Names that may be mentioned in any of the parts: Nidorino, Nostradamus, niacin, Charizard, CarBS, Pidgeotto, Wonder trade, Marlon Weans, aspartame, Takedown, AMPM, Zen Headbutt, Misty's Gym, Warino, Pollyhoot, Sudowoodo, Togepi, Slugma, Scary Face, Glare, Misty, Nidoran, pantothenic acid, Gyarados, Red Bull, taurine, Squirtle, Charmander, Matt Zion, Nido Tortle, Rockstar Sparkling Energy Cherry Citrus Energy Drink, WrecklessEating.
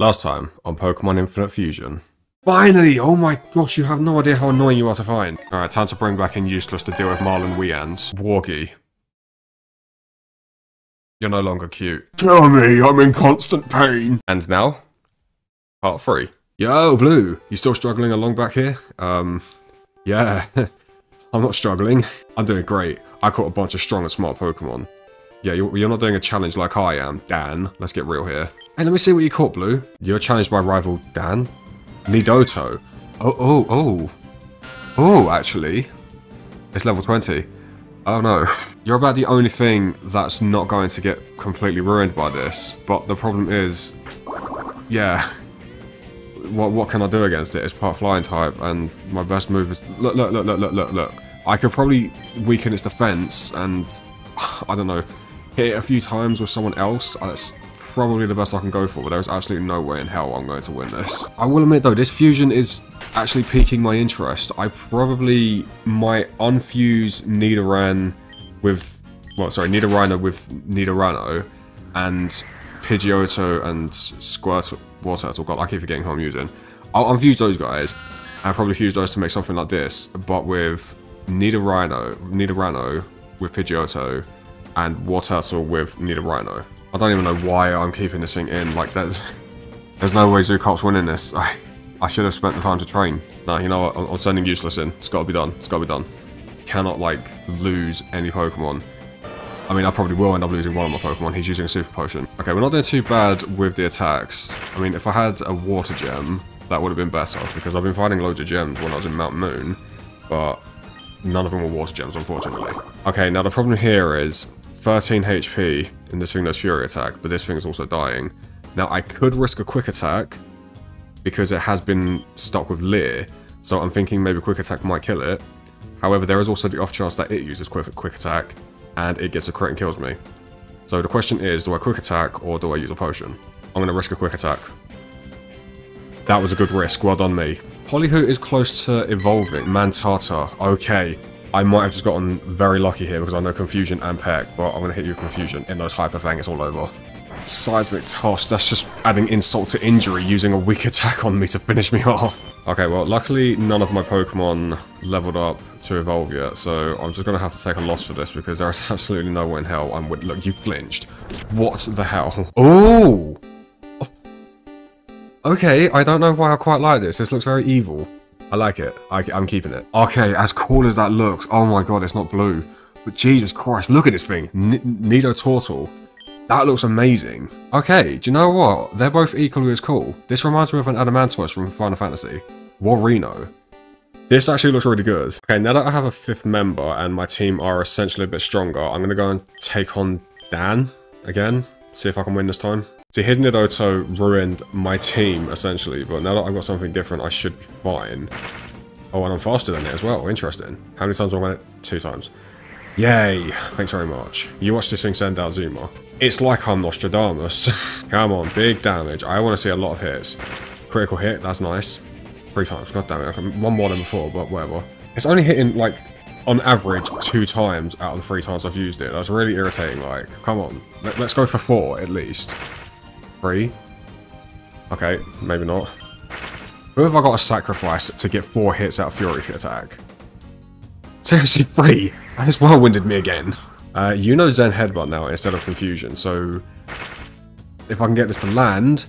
Last time on Pokemon Infinite Fusion. Finally! Oh my gosh, you have no idea how annoying you are to find. Alright, time to bring back in useless to deal with Marlon Weans. Wargy. You're no longer cute. Tell me, I'm in constant pain. And now, part 3. Yo, Blue! You still struggling along back here? Yeah. I'm not struggling. I'm doing great. I caught a bunch of strong and smart Pokemon. Yeah, you're not doing a challenge like I am, Dan. Let's get real here. Hey, let me see what you caught, Blue. You're challenged by rival Dan? Nidoto. Oh, actually. It's level 20. Oh no. You're about the only thing that's not going to get completely ruined by this. But the problem is... yeah. What can I do against it? It's part flying type, and my best move is... Look. I could probably weaken its defense and... I don't know. Hit it a few times with someone else. That's probably the best I can go for, but there's absolutely no way in hell I'm going to win this. I will admit though, this fusion is actually piquing my interest. I probably might unfuse Nidoran with, well, sorry, Nidorino with Nidorano, and Pidgeotto and Squirtle, Wartortle. God, I keep forgetting who I'm using. I'll unfuse those guys, and probably fuse those to make something like this, but with Nidorano with Pidgeotto, and Wartortle with Nidorino. I don't even know why I'm keeping this thing in. Like, there's no way Zubat's winning this. I should have spent the time to train. Nah, you know what? I'm sending useless in. It's got to be done. It's got to be done. Cannot, like, lose any Pokemon. I mean, I probably will end up losing one of my Pokemon. He's using a Super Potion. Okay, we're not doing too bad with the attacks. I mean, if I had a Water Gem, that would have been better, because I've been finding loads of gems when I was in Mount Moon, but none of them were Water Gems, unfortunately. Okay, now the problem here is... 13 HP, and this thing does Fury Attack, but this thing is also dying. Now, I could risk a Quick Attack, because it has been stuck with Leer, so I'm thinking maybe Quick Attack might kill it. However, there is also the off chance that it uses Quick Attack, and it gets a crit and kills me. So the question is, do I Quick Attack, or do I use a Potion? I'm going to risk a Quick Attack. That was a good risk, well done me. Pollyhoot is close to evolving. Mantata, okay. I might have just gotten very lucky here because I know Confusion and Peck, but I'm going to hit you with Confusion in those Hyperfangs. It's all over. Seismic toss, that's just adding insult to injury, using a weak attack on me to finish me off. Okay, well, luckily none of my Pokemon leveled up to evolve yet, so I'm just going to have to take a loss for this because there is absolutely no way in hell I'm with... Look, you flinched. What the hell? Oh! Okay, I don't know why I quite like this. This looks very evil. I like it. I'm keeping it. Okay, as cool as that looks, oh my god, it's not blue. But Jesus Christ, look at this thing. Nido Tortle. That looks amazing. Okay, do you know what? They're both equally as cool. This reminds me of an Adamantos from Final Fantasy. Warino. This actually looks really good. Okay, now that I have a 5th member and my team are essentially a bit stronger, I'm going to go and take on Dan again. See if I can win this time. See, his Nidoto ruined my team, essentially, but now that I've got something different, I should be fine. Oh, and I'm faster than it as well. Interesting. How many times have I won it? 2 times. Yay! Thanks very much. You watch this thing send out Zuma. It's like I'm Nostradamus. Come on, big damage. I want to see a lot of hits. Critical hit, that's nice. 3 times, god damn it. Okay, one more than before, but whatever. It's only hitting, like, on average, 2 times out of the 3 times I've used it. That's really irritating, like, come on. Let's go for 4, at least. 3. Okay, maybe not. Who have I got to sacrifice to get 4 hits out of Fury Attack? Seriously, 3? That has well-winded me again. You know Zen Headbutt now instead of Confusion, so... if I can get this to land,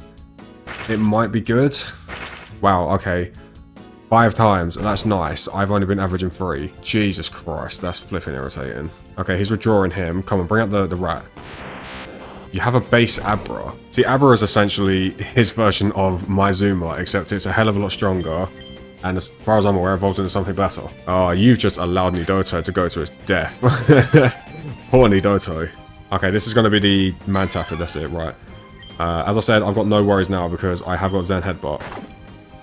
it might be good. Wow, okay. 5 times, that's nice. I've only been averaging 3. Jesus Christ, that's flipping irritating. Okay, he's withdrawing him. Come on, bring out the rat. You have a base Abra. See, Abra is essentially his version of my Zuma, except it's a hell of a lot stronger, and as far as I'm aware, evolves into something better. Oh, you've just allowed Nidoto to go to its death. Poor Nidoto. Okay, this is going to be the Mantata, that's it, right. As I said, I've got no worries now because I have got Zen Headbutt.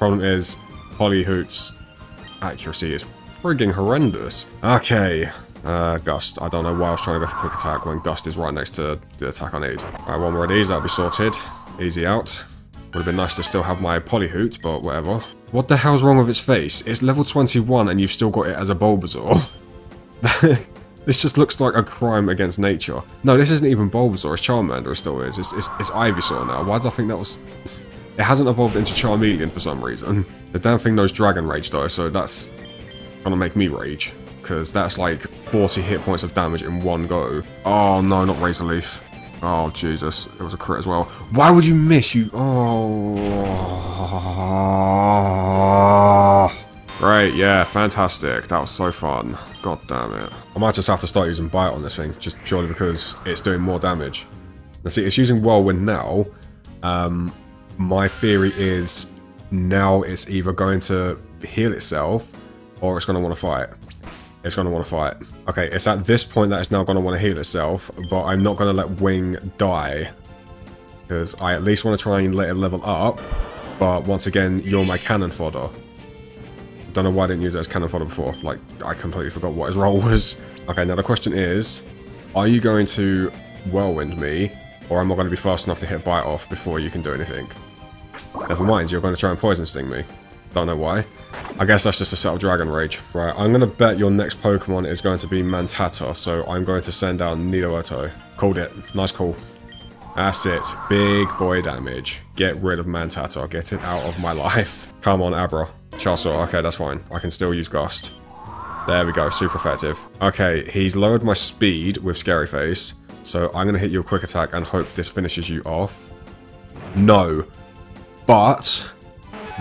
Problem is, Pollyhoot's accuracy is frigging horrendous. Okay. Gust. I don't know why I was trying to go for Quick Attack when Gust is right next to the attack I need. Alright, one more of these, that'll be sorted. Easy out. Would have been nice to still have my Pollyhoot, but whatever. What the hell's wrong with its face? It's level 21 and you've still got it as a Bulbasaur. This just looks like a crime against nature. No, this isn't even Bulbasaur, it's Charmander, it still is. It's Ivysaur now. Why did I think that was... It hasn't evolved into Charmeleon for some reason. The damn thing knows Dragon Rage though, so that's gonna make me rage. Because that's like 40 hit points of damage in one go. Oh no, not Razor Leaf. Oh Jesus, it was a crit as well. Why would you miss you? Oh. Right, yeah, fantastic. That was so fun. God damn it. I might just have to start using Bite on this thing, just purely because it's doing more damage. Now see, it's using Whirlwind now. My theory is now it's either going to heal itself or it's going to want to fight. It's going to want to fight. Okay, it's at this point that it's now going to want to heal itself, but I'm not going to let Wing die because I at least want to try and let it level up. But once again, you're my cannon fodder. Don't know why I didn't use it as cannon fodder before. Like, I completely forgot what his role was. Okay, now the question is, are you going to Whirlwind me, or am I going to be fast enough to hit Bite off before you can do anything? Never mind, you're going to try and Poison Sting me. Don't know why. I guess that's just a set of Dragon Rage. Right, I'm going to bet your next Pokemon is going to be Mantata, so I'm going to send out Nidoto. Called it. Nice call. That's it. Big boy damage. Get rid of Mantata. Get it out of my life. Come on, Abra. Charizard. Okay, that's fine. I can still use Gust. There we go. Super effective. Okay, he's lowered my speed with Scary Face, so I'm going to hit you a quick attack and hope this finishes you off. No. But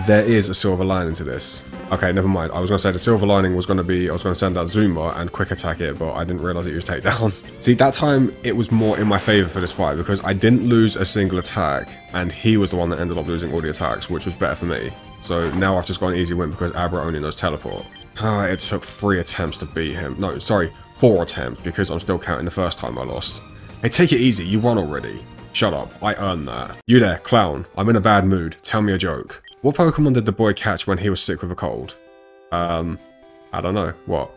there is a silver lining to this. Okay, never mind. I was going to say the silver lining was going to be I was going to send out Zuma and quick attack it, but I didn't realize it used takedown. See, that time it was more in my favor for this fight because I didn't lose a single attack and he was the one that ended up losing all the attacks, which was better for me. So now I've just got an easy win because Abra only knows teleport. It took 3 attempts to beat him. No, sorry, 4 attempts because I'm still counting the first time I lost. Hey, take it easy. You won already. Shut up. I earned that. You there, clown. I'm in a bad mood. Tell me a joke. What Pokemon did the boy catch when he was sick with a cold? I don't know. What?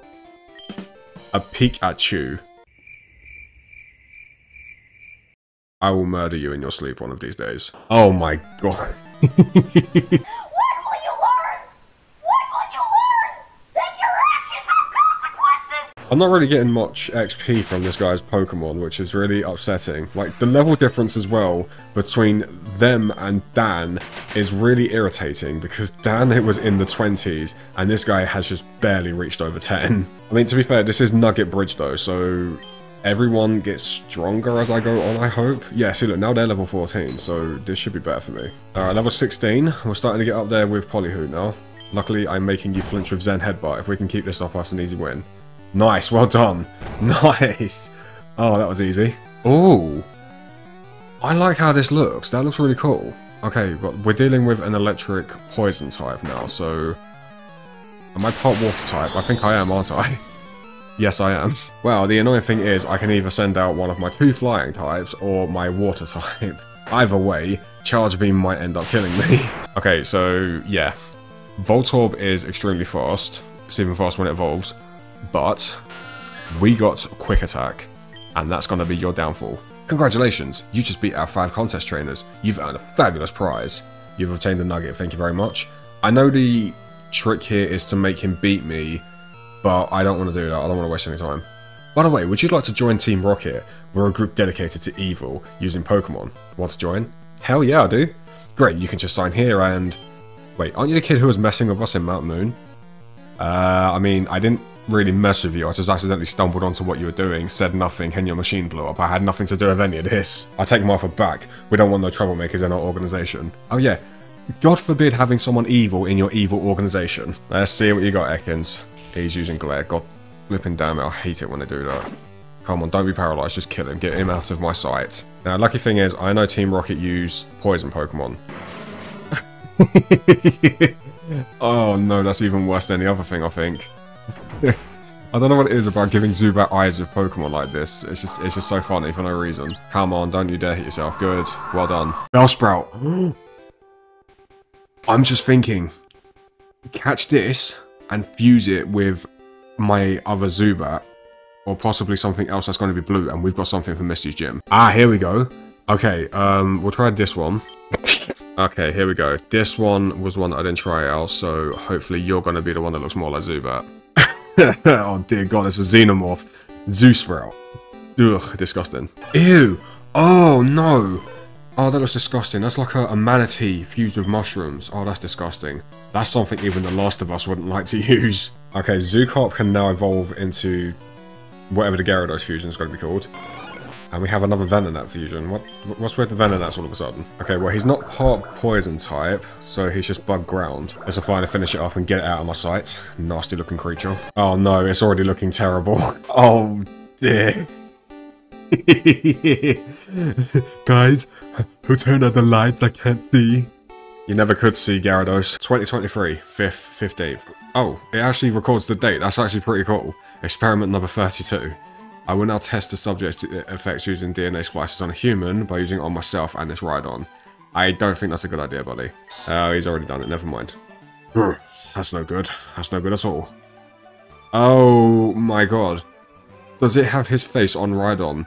A Pikachu. I will murder you in your sleep one of these days. Oh my god. When will you learn? When will you learn that your actions have consequences? I'm not really getting much XP from this guy's Pokemon, which is really upsetting. Like, the level difference as well between them and Dan is really irritating because Dan, it was in the 20s and this guy has just barely reached over 10. I mean, to be fair, this is Nugget Bridge though, so everyone gets stronger as I go on, I hope. Yeah, see look, now they're level 14, so this should be better for me. Alright, level 16. We're starting to get up there with Pollyhoot now. Luckily, I'm making you flinch with Zen Headbutt. If we can keep this up, that's an easy win. Nice, well done. Nice. Oh, that was easy. Ooh. I like how this looks. That looks really cool. Okay, but we're dealing with an electric poison type now, so am I part water type? I think I am, aren't I? Yes, I am. Well, the annoying thing is I can either send out one of my 2 flying types or my water type. Either way, Charge Beam might end up killing me. Okay, so yeah. Voltorb is extremely fast. It's even fast when it evolves. But we got Quick Attack, and that's going to be your downfall. Congratulations, you just beat our 5 contest trainers. You've earned a fabulous prize. You've obtained a nugget, thank you very much. I know the trick here is to make him beat me, but I don't want to do that. I don't want to waste any time. By the way, would you like to join Team Rocket? We're a group dedicated to evil using Pokemon. Want to join? Hell yeah, I do. Great, you can just sign here and... Wait, aren't you the kid who was messing with us in Mount Moon? I mean, I didn't really mess with you. I just accidentally stumbled onto what you were doing, said nothing, and your machine blew up. I had nothing to do with any of this. I take Martha back. We don't want no troublemakers in our organization. Oh yeah, God forbid having someone evil in your evil organization. Let's see what you got, Ekans. He's using Glare. God flipping damn it, I hate it when they do that. Come on, don't be paralyzed, just kill him. Get him out of my sight. Now, lucky thing is, I know Team Rocket use poison Pokemon. Oh no, that's even worse than the other thing, I think. I don't know what it is about giving Zubat eyes with Pokemon like this. It's just so funny for no reason. Come on, don't you dare hit yourself. Good. Well done. Bellsprout. I'm just thinking, catch this and fuse it with my other Zubat, or possibly something else that's going to be blue, and we've got something for Misty's gym. Ah, here we go. Okay, we'll try this one. Okay, here we go. This one was one that I didn't try out, so hopefully you're going to be the one that looks more like Zubat. Oh dear god, it's a Xenomorph. Zeusprout. Ugh, disgusting. Ew. Oh no. Oh, that looks disgusting. That's like a manatee fused with mushrooms. Oh, that's disgusting. That's something even The Last of Us wouldn't like to use. Okay, Zubat can now evolve into whatever the Gyarados fusion is going to be called. And we have another Venonat fusion. What's with the Venonats all of a sudden? Okay, well, he's not part poison type, so he's just bug ground. Let's finally finish it up and get it out of my sight. Nasty looking creature. Oh no, it's already looking terrible. Oh dear. Guys, who turned out the lights? I can't see. You never could see Gyarados. 2023, 5th, 15th. Oh, it actually records the date. That's actually pretty cool. Experiment number 32. I will now test the subject's effects using DNA splices on a human by using it on myself and this Rhydon. I don't think that's a good idea, buddy. Oh, he's already done it. Never mind. That's no good. That's no good at all. Oh my god. Does it have his face on Rhydon?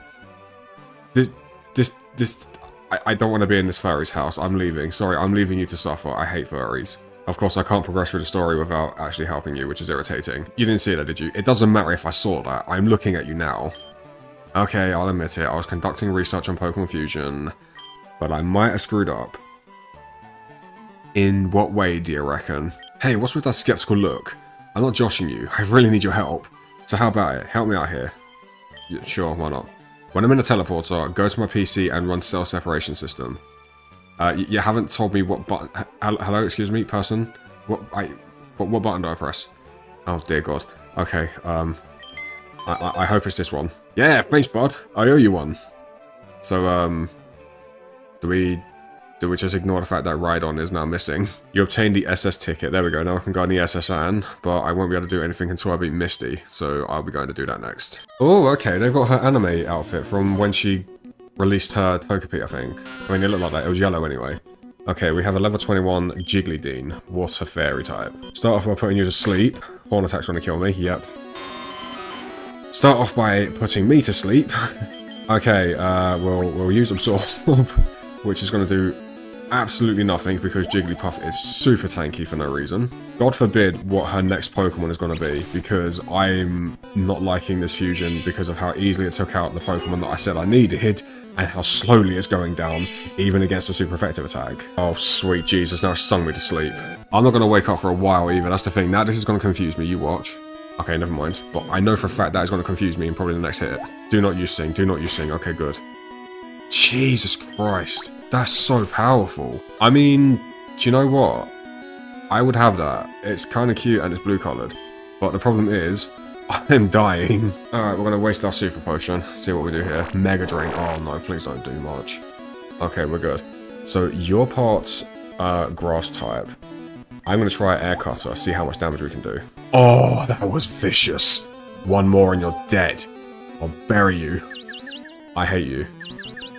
I don't want to be in this fairy's house. I'm leaving. Sorry, I'm leaving you to suffer. I hate furries. Of course, I can't progress through the story without actually helping you, which is irritating. You didn't see that, did you? It doesn't matter if I saw that. I'm looking at you now. Okay, I'll admit it. I was conducting research on Pokemon Fusion, but I might have screwed up. In what way do you reckon? Hey, what's with that skeptical look? I'm not joshing you. I really need your help. So how about it? Help me out here. Yeah, sure, why not? When I'm in a teleporter, go to my PC and run cell separation system. You haven't told me what button. Hello, excuse me, person. What button do I press? Oh dear God. Okay. I hope it's this one. Yeah, thanks, bud. I owe you one. So do we just ignore the fact that Rhydon is now missing? You obtained the SS ticket. There we go. Now I can go on the SSN, but I won't be able to do anything until I beat Misty. So I'll be going to do that next. Oh, okay. They've got her anime outfit from when she released her Togepi, I think. I mean, it looked like that. It was yellow anyway. Okay, we have a level 21 Jigglydean. What a fairy type. Start off by putting you to sleep. Horn attack's trying to kill me. Yep. Start off by putting me to sleep. Okay, we'll use Absorb, which is going to do absolutely nothing because Jigglypuff is super tanky for no reason. God forbid what her next Pokemon is going to be, because I'm not liking this fusion because of how easily it took out the Pokemon that I said I needed and how slowly it's going down, even against a super effective attack. Oh, sweet Jesus, now it's sung me to sleep. I'm not going to wake up for a while either, that's the thing. Now this is going to confuse me, you watch. Okay, never mind. But I know for a fact that is going to confuse me in probably the next hit. Do not use Sing, do not use Sing. Okay, good. Jesus Christ. That's so powerful. I mean, do you know what? I would have that. It's kind of cute and it's blue-collared. But the problem is, I'm dying. Alright, we're going to waste our super potion. See what we do here. Mega drain. Oh no, please don't do much. Okay, we're good. So, your part's grass type. I'm going to try air cutter, see how much damage we can do. Oh, that was vicious. One more and you're dead. I'll bury you. I hate you.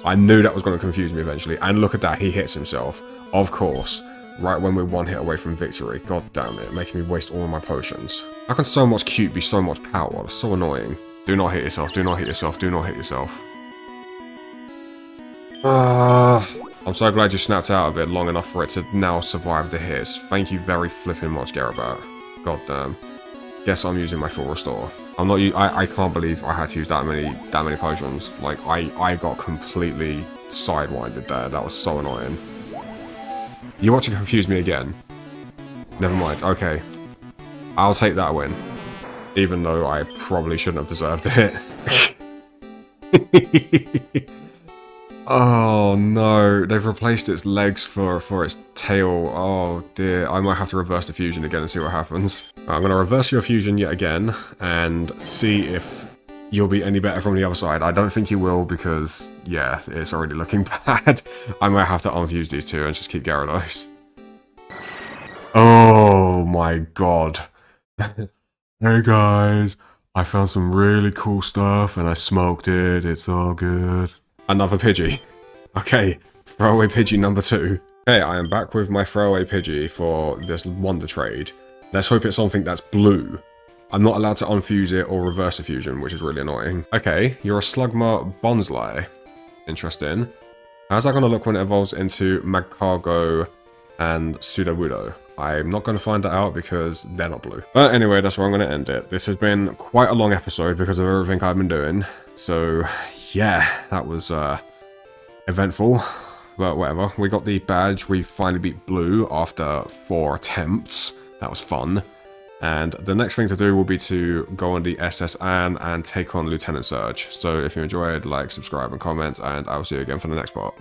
I knew that was going to confuse me eventually. And look at that, he hits himself. Of course. Right when we're one hit away from victory. God damn it, making me waste all of my potions. How can so much cute be so much power? That's so annoying. Do not hit yourself, do not hit yourself, do not hit yourself. I'm so glad you snapped out of it long enough for it to now survive the hits. Thank you very flipping much, Garabat. God damn. Guess I'm using my full restore. I'm not. I can't believe I had to use that many potions. Like I got completely sidewinded there. That was so annoying. You actually confused me again. Never mind. Okay, I'll take that win, even though I probably shouldn't have deserved it. Oh no, they've replaced its legs for its tail. Oh dear, I might have to reverse the fusion again and see what happens. Right, I'm going to reverse your fusion yet again and see if you'll be any better from the other side. I don't think you will because, yeah, it's already looking bad. I might have to unfuse these two and just keep Gyarados. Oh my god. Hey guys, I found some really cool stuff and I smoked it, it's all good. Another Pidgey. Okay, throwaway Pidgey number 2. Hey, I am back with my throwaway Pidgey for this Wonder Trade. Let's hope it's something that's blue. I'm not allowed to unfuse it or reverse a fusion, which is really annoying. Okay, you're a Slugma Bonsly. Interesting. How's that going to look when it evolves into Magcargo and Sudowoodo? I'm not going to find that out because they're not blue. But anyway, that's where I'm going to end it. This has been quite a long episode because of everything I've been doing. So, yeah, that was eventful. but whatever. We got the badge. We finally beat Blue after 4 attempts. That was fun. And the next thing to do will be to go on the SSN and take on Lieutenant Surge. So if you enjoyed, like, subscribe, and comment, and I'll see you again for the next part.